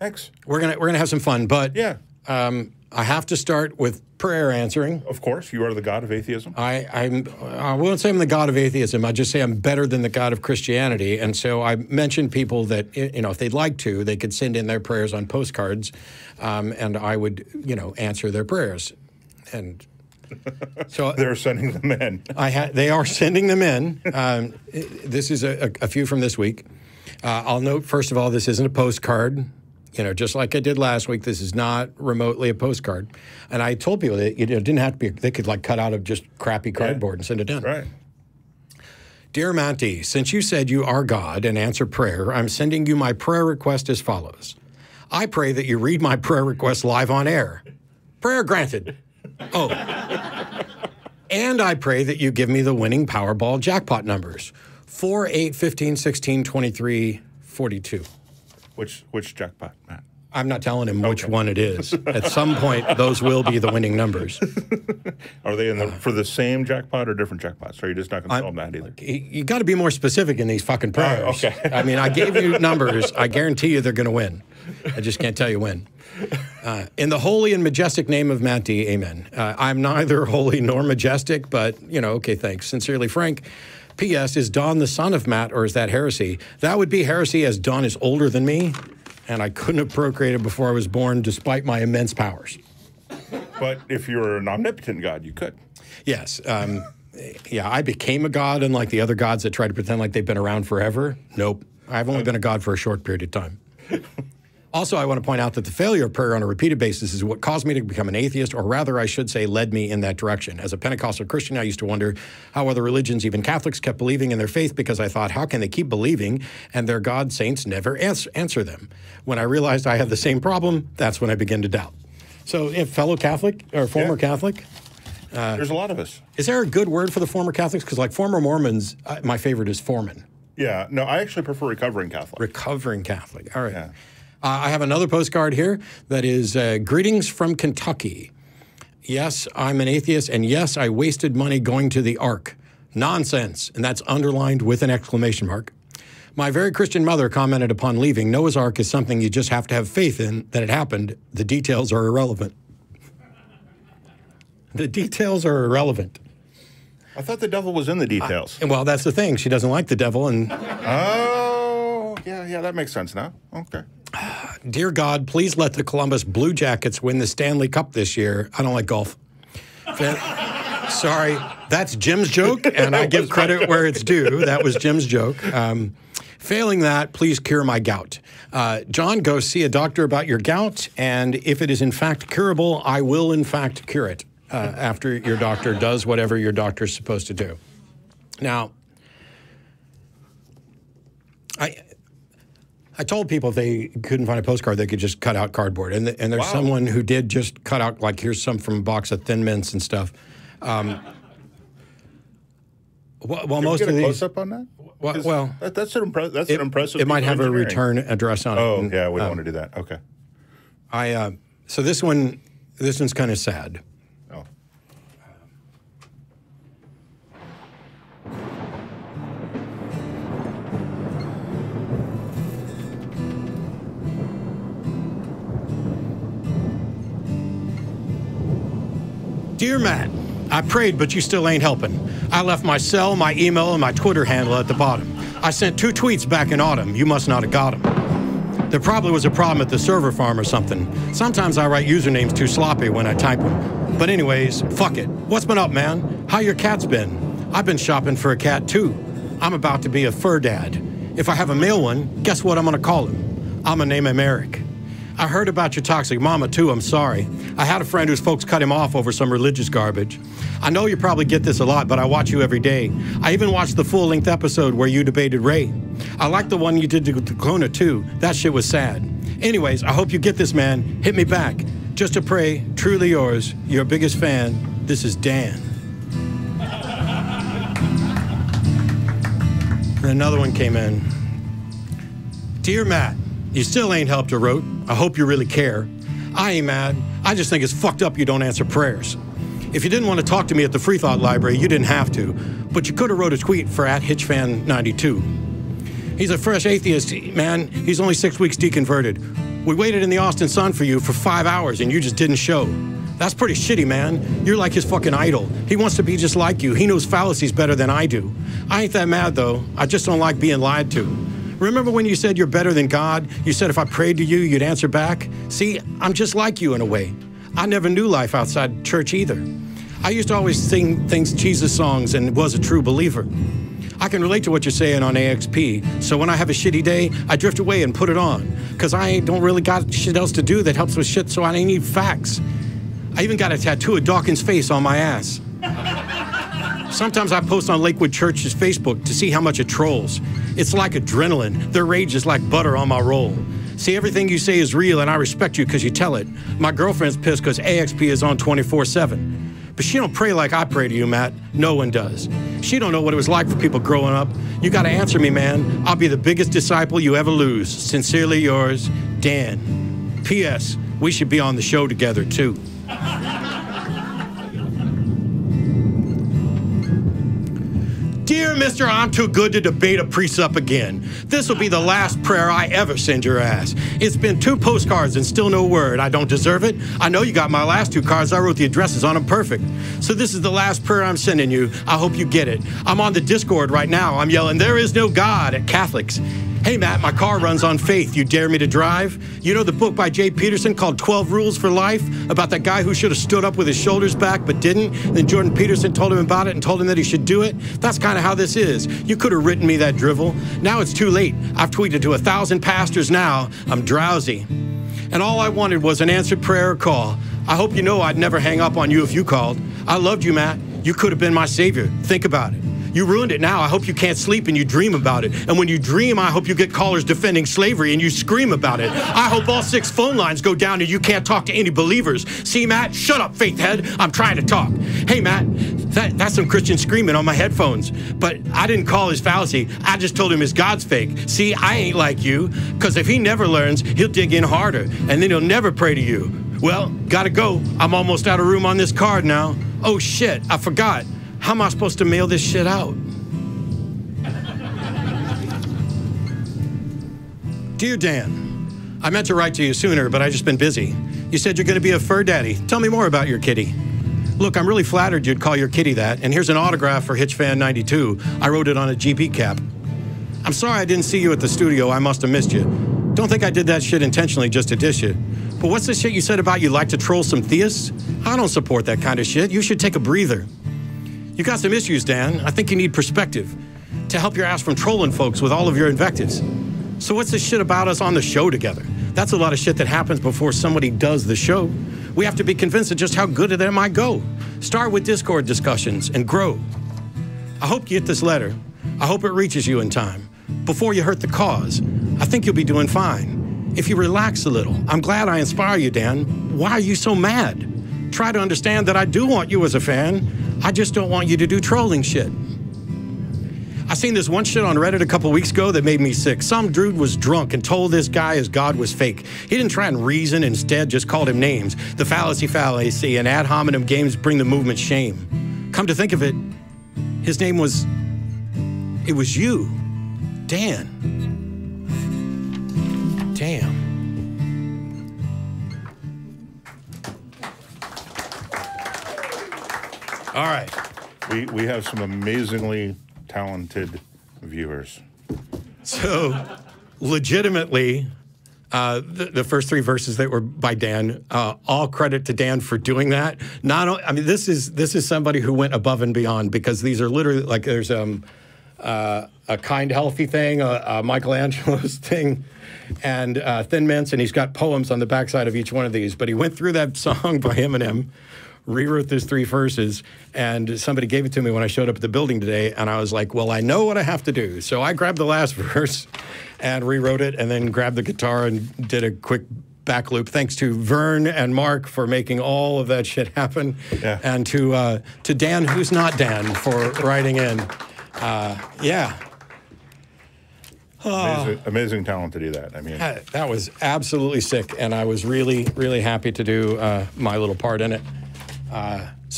Thanks. We're gonna have some fun, but yeah, I have to start with prayer answering. Of course, you are the god of atheism. I won't say I'm the god of atheism. I just say I'm better than the god of Christianity. And so I mentioned people that, you know, if they'd like to, they could send in their prayers on postcards, and I would, you know, answer their prayers. And so they're sending them in. They are sending them in. This is a few from this week. I'll note, first of all, this isn't a postcard. You know, just like I did last week, this is not remotely a postcard. And I told people that, you know, it didn't have to be, they could like cut out of just crappy cardboard and send it in. Right. Dear Monty, since you said you are God and answer prayer, I'm sending you my prayer request as follows. I pray that you read my prayer request live on air. Prayer granted. Oh. And I pray that you give me the winning Powerball jackpot numbers. 4, 8, 15, 16, 23, 42. Which jackpot, Matt? I'm not telling him which one it is. At some point, those will be the winning numbers. Are they in the, for the same jackpot or different jackpots? Or you're just not going to tell them that either? You got to be more specific in these fucking prayers. Oh, okay. I mean, I gave you numbers. I guarantee you they're going to win. I just can't tell you when. In the holy and majestic name of Matty, amen. I'm neither holy nor majestic, but, you know, okay, thanks. Sincerely, Frank. P.S. Is Don the son of Matt, or is that heresy? That would be heresy, as Don is older than me, and I couldn't have procreated before I was born, despite my immense powers. But if you were an omnipotent god, you could. Yes. Yeah, I became a god, unlike the other gods that try to pretend like they've been around forever. Nope. I've only been a god for a short period of time. Also, I want to point out that the failure of prayer on a repeated basis is what caused me to become an atheist, or rather, I should say, led me in that direction. As a Pentecostal Christian, I used to wonder how other religions, even Catholics, kept believing in their faith, because I thought, how can they keep believing and their God saints never answer them? When I realized I had the same problem, that's when I began to doubt. So, if fellow Catholic, or former Catholic... there's a lot of us. Is there a good word for the former Catholics? Because like former Mormons, my favorite is foreman. Yeah, no, I actually prefer recovering Catholic. Recovering Catholic, all right. Yeah. I have another postcard here that is, greetings from Kentucky. Yes, I'm an atheist, and yes, I wasted money going to the Ark. Nonsense, and that's underlined with an exclamation mark. My very Christian mother commented upon leaving, Noah's Ark is something you just have to have faith in that it happened. The details are irrelevant. The details are irrelevant. I thought the devil was in the details. Well, that's the thing. She doesn't like the devil, and... Oh, yeah, yeah, that makes sense now. Okay. Dear God, please let the Columbus Blue Jackets win the Stanley Cup this year. I don't like golf. Sorry, that's Jim's joke, and I give credit where it's due. That was Jim's joke. Failing that, please cure my gout. John, go see a doctor about your gout, and if it is in fact curable, I will in fact cure it after your doctor does whatever your doctor's supposed to do. Now, I told people if they couldn't find a postcard, they could just cut out cardboard. And, there's someone who did just cut out, like, here's some from a box of Thin Mints and stuff. Well, most of these... Did we get a close-up on that? Well... That's an impressive... It might have a return address on it. And, yeah, we don't want to do that. Okay. So this one's kind of sad. Oh. Dear Matt, I prayed, but you still ain't helping. I left my cell, my email, and my Twitter handle at the bottom. I sent 2 tweets back in autumn. You must not have got them. There probably was a problem at the server farm or something. Sometimes I write usernames too sloppy when I type them. But anyways, fuck it. What's been up, man? How your cat's been? I've been shopping for a cat, too. I'm about to be a fur dad. If I have a male one, guess what I'm gonna call him? I'm gonna name him Eric. I heard about your toxic mama, too, I'm sorry. I had a friend whose folks cut him off over some religious garbage. I know you probably get this a lot, but I watch you every day. I even watched the full-length episode where you debated Ray. I like the one you did to Kona, too. That shit was sad. Anyways, I hope you get this, man. Hit me back. Just to pray, truly yours, your biggest fan, this is Dan. And another one came in. Dear Matt, you still ain't helped or wrote. I hope you really care. I ain't mad. I just think it's fucked up you don't answer prayers. If you didn't want to talk to me at the Free Thought Library, you didn't have to. But you could have wrote a tweet for @HitchFan92. He's a fresh atheist, man. He's only 6 weeks deconverted. We waited in the Austin sun for you for 5 hours and you just didn't show. That's pretty shitty, man. You're like his fucking idol. He wants to be just like you. He knows fallacies better than I do. I ain't that mad, though. I just don't like being lied to. Remember when you said you're better than God? You said if I prayed to you, you'd answer back? See, I'm just like you in a way. I never knew life outside church either. I used to always sing Jesus songs and was a true believer. I can relate to what you're saying on AXP, so when I have a shitty day, I drift away and put it on, because I don't really got shit else to do that helps with shit, so I need facts. I even got a tattoo of Dawkins' face on my ass. Sometimes I post on Lakewood Church's Facebook to see how much it trolls. It's like adrenaline. Their rage is like butter on my roll. See, everything you say is real, and I respect you because you tell it. My girlfriend's pissed because AXP is on 24/7. But she don't pray like I pray to you, Matt. No one does. She don't know what it was like for people growing up. You gotta answer me, man. I'll be the biggest disciple you ever lose. Sincerely yours, Dan. P.S. We should be on the show together, too. Dear Mr. I'm too good to debate a priest up again. This will be the last prayer I ever send your ass. It's been 2 postcards and still no word. I don't deserve it. I know you got my last 2 cards. I wrote the addresses on them perfect. So this is the last prayer I'm sending you. I hope you get it. I'm on the Discord right now. I'm yelling, there is no God at Catholics. Hey, Matt, my car runs on faith. You dare me to drive? You know the book by Jordan Peterson called 12 Rules for Life about that guy who should have stood up with his shoulders back but didn't? And then Jordan Peterson told him about it and told him that he should do it? That's kind of how this is. You could have written me that drivel. Now it's too late. I've tweeted to 1,000 pastors now. I'm drowsy. And all I wanted was an answered prayer or call. I hope you know I'd never hang up on you if you called. I loved you, Matt. You could have been my savior. Think about it. You ruined it now. I hope you can't sleep and you dream about it. And when you dream, I hope you get callers defending slavery and you scream about it. I hope all 6 phone lines go down and you can't talk to any believers. See, Matt? Shut up, faithhead. I'm trying to talk. Hey, Matt, that's some Christian screaming on my headphones. But I didn't call his fallacy. I just told him his God's fake. See, I ain't like you. Because if he never learns, he'll dig in harder. And then he'll never pray to you. Well, gotta go. I'm almost out of room on this card now. Oh, shit. I forgot. How am I supposed to mail this shit out? Dear Dan, I meant to write to you sooner, but I've just been busy. You said you're going to be a fur daddy. Tell me more about your kitty. Look, I'm really flattered you'd call your kitty that, and here's an autograph for HitchFan92. I wrote it on a GB cap. I'm sorry I didn't see you at the studio. I must have missed you. Don't think I did that shit intentionally just to dish you. But what's this shit you said about you like to troll some theists? I don't support that kind of shit. You should take a breather. You got some issues, Dan. I think you need perspective to help your ass from trolling folks with all of your invectives. So what's this shit about us on the show together? That's a lot of shit that happens before somebody does the show. We have to be convinced of just how good it might go. Start with Discord discussions and grow. I hope you get this letter. I hope it reaches you in time. Before you hurt the cause, I think you'll be doing fine. If you relax a little, I'm glad I inspire you, Dan. Why are you so mad? Try to understand that I do want you as a fan. I just don't want you to do trolling shit. I seen this one shit on Reddit a couple weeks ago that made me sick. Some dude was drunk and told this guy his God was fake. He didn't try and reason, instead just called him names. The fallacy and ad hominem games bring the movement shame. Come to think of it, his name was... it was you, Dan. Damn. All right, we have some amazingly talented viewers. So, legitimately, the first 3 verses that were by Dan, all credit to Dan for doing that. I mean, this is somebody who went above and beyond, because these are literally like there's a Kind Healthy thing, a Michelangelo's thing, and Thin Mints, and he's got poems on the backside of each one of these. But he went through that song by Eminem, rewrote those 3 verses, and somebody gave it to me when I showed up at the building today, and I was like, well, I know what I have to do. So I grabbed the last verse and rewrote it, and then grabbed the guitar and did a quick back loop. Thanks to Vern and Mark for making all of that shit happen, yeah. And to Dan, who's not Dan, for writing in. Yeah. Amazing talent to do that. I mean, that was absolutely sick, and I was really, really happy to do my little part in it. So